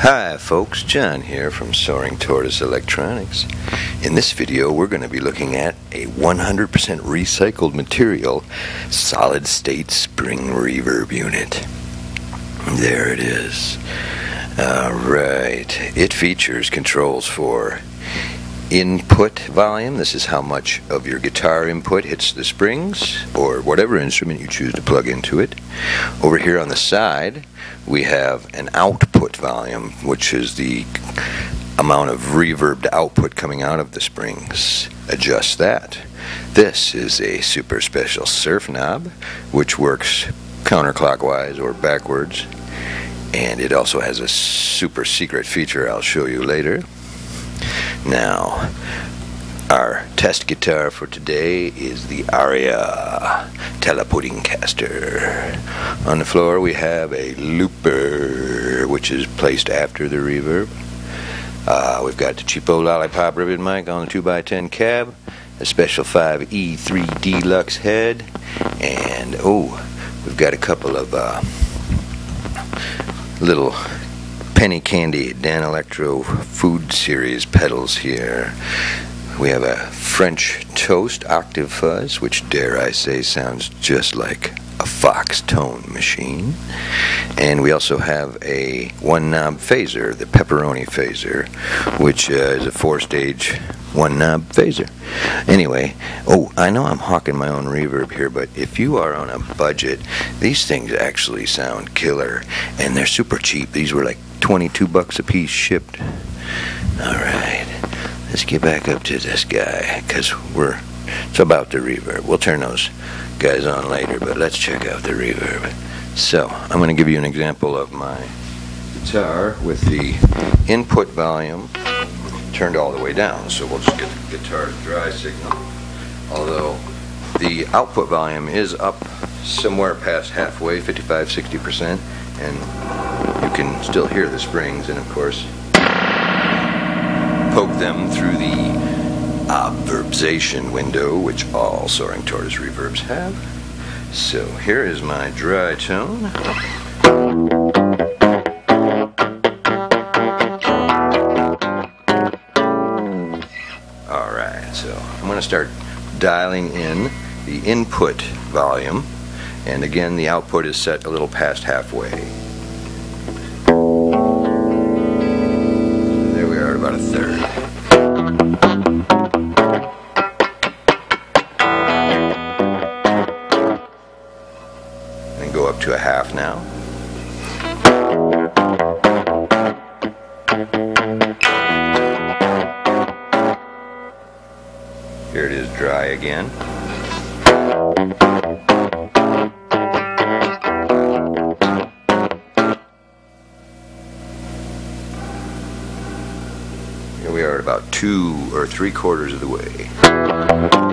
Hi folks, John here from Soaring Tortoise Electronics. In this video we're going to be looking at a 100% recycled material solid state spring reverb unit. There it is. Alright, it features controls for input volume. This is how much of your guitar input hits the strings or whatever instrument you choose to plug into it. Over here on the side we have an output volume, which is the amount of reverbed output coming out of the springs. Adjust that. This is a super special surf knob which works counterclockwise or backwards, and it also has a super secret feature I'll show you later. Now, our test guitar for today is the Aria Teleputing Caster. On the floor we have a looper, which is placed after the reverb. We've got the cheapo lollipop ribbon mic on the 2x10 cab, a special 5E3 Deluxe head, and we've got a couple of little Penny Candy Dan Electro food series pedals here. We have a French Toast octave fuzz, which dare I say sounds just like a Fox tone machine. And we also have a one knob phaser, the pepperoni phaser, which is a 4-stage one knob phaser. Anyway, I know I'm hawking my own reverb here, but if you are on a budget, these things actually sound killer, and they're super cheap. These were like $22 a piece shipped. Alright, let's get back up to this guy, because it's about the reverb. We'll turn those guys on later, but let's check out the reverb. So, I'm going to give you an example of my guitar with the input volume turned all the way down, so we'll just get the guitar's dry signal, although the output volume is up somewhere past halfway, 55-60%, and you can still hear the springs, and of course poke them through the obverbization window, which all Soaring Tortoise reverbs have. So here is my dry tone. To start dialing in the input volume, and again the output is set a little past halfway. There we are at about a third. And go up to a half now. Here it is dry again. Here we are at about 2 or 3/4 of the way.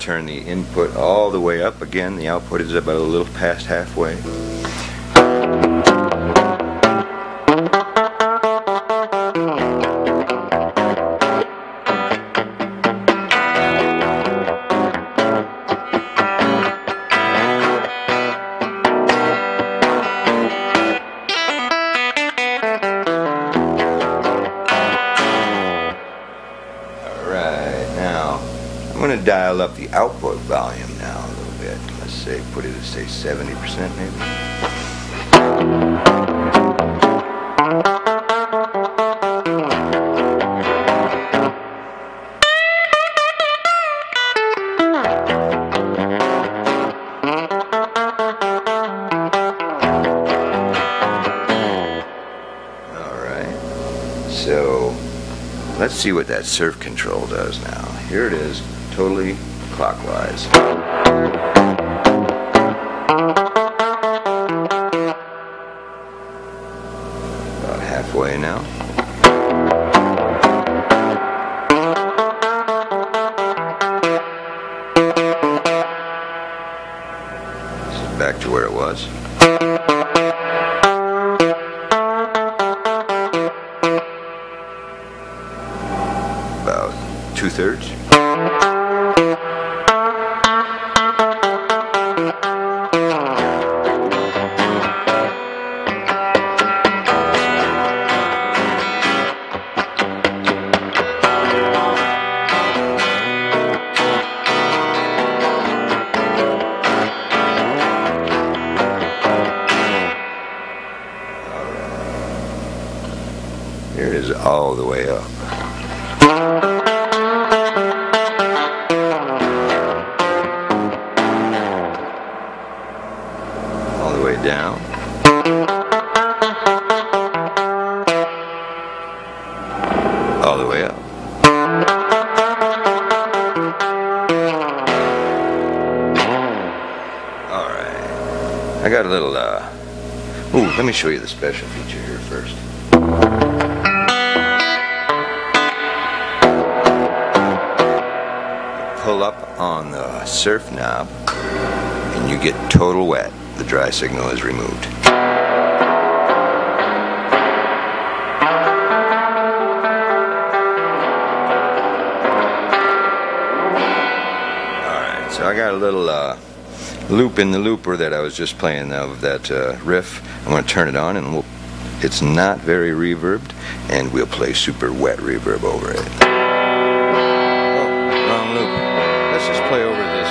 Turn the input all the way up again. The output is about a little past halfway. I'm going to dial up the output volume now a little bit. Let's say, put it at, say, 70% maybe. Alright, so let's see what that surf control does now. Here it is. Totally clockwise. About halfway now. So back to where it was. About 2/3. Here it is all the way up. All the way down. All the way up. All right. I got a little, ooh, let me show you the special feature here first. Pull up on the surf knob and you get total wet. The dry signal is removed. Alright, so I got a little loop in the looper that I was just playing of that riff. I'm going to turn it on and it's not very reverbed, and we'll play super wet reverb over it. Let's just play over this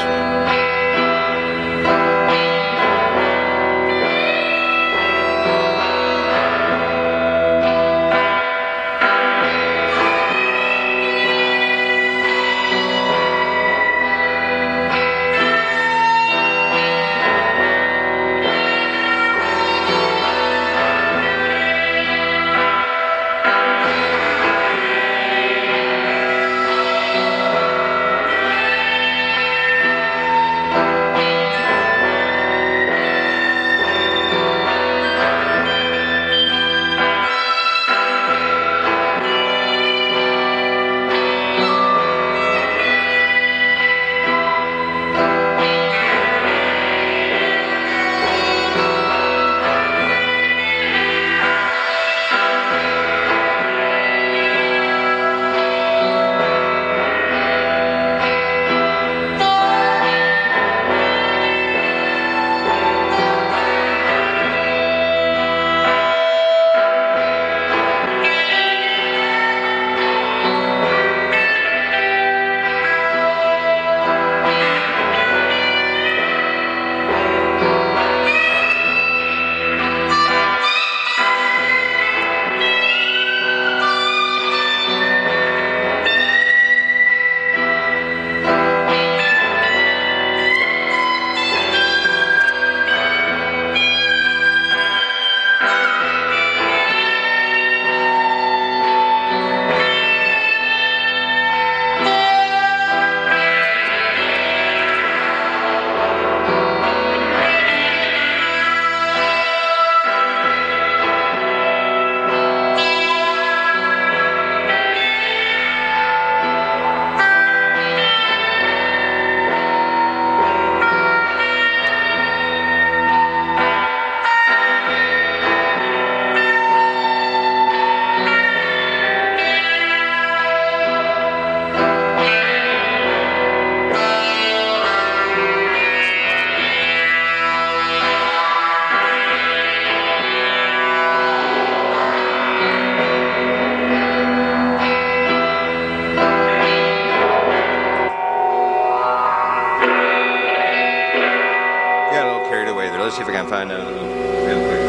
Let's see if I can find out a little real quick.